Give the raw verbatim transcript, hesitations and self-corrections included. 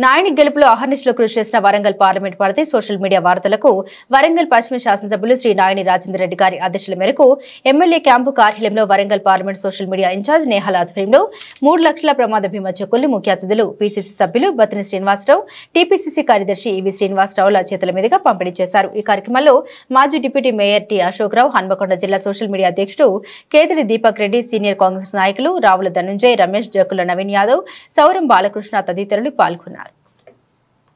Naini Aharnisha Krushi Warangal Parliament Parishad social media Vartalaku, Warangal Pashchima Shasanasabha Sri Naini Rajendra Reddy Gari Adeshal Meraku, M L A Campu Karyalayamlo Warangal Parliament social media in charge Nehala Adhvaryamlo, three Lakshala Pramada Bhima Chekkulu Mukhya Atithulu, P C C Sabhyulu, Bathini Srinivasarao, T P C C Karyadarshi E V Srinivasarao Chetala Meeduga Pampini Chesaru. Ee Karyakramanlo, Maji Deputy Mayor T Ashok Rao, Hanmakonda Jilla social media Adhyakshudu, Ketiri Deepak Reddy, Senior Congress Nayakulu, Ravula Dhananjay, Ramesh Jakula Naveen Yadav, Sauram Balakrishna Taditharulu Palgonnaru.